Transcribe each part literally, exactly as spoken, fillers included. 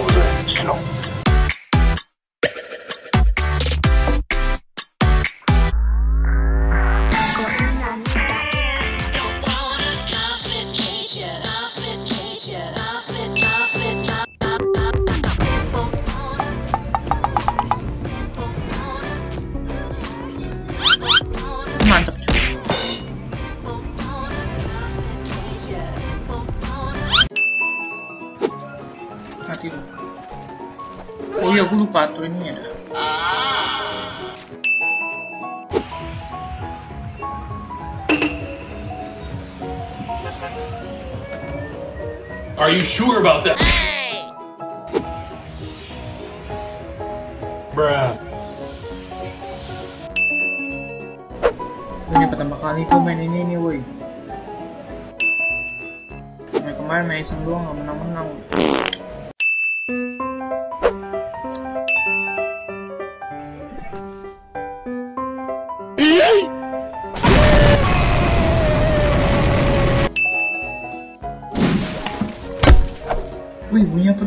over you know. O joku lupa, tu ini ada. Are you sure about that? Hey. Bruh. Ini pertama kali ku main ini nih, woi. Nah, kemarin main iseng doang nggak menang-menang. Wih, bunyi apa?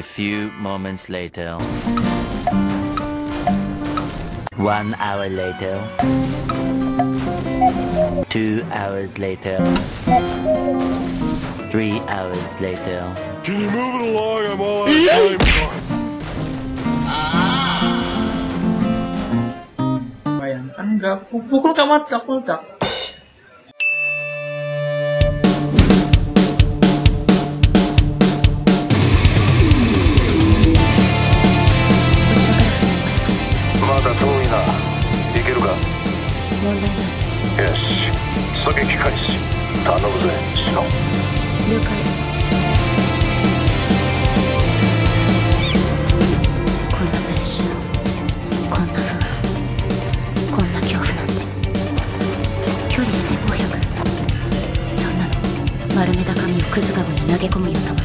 A few moments later. One hour later. Two hours later. Three hours later. Can you move it along? I'm all out of time. Bayangkan gak pukul gak meledak-meledak. Yes. 丸めた紙をクズカゴに投げ込むようなもの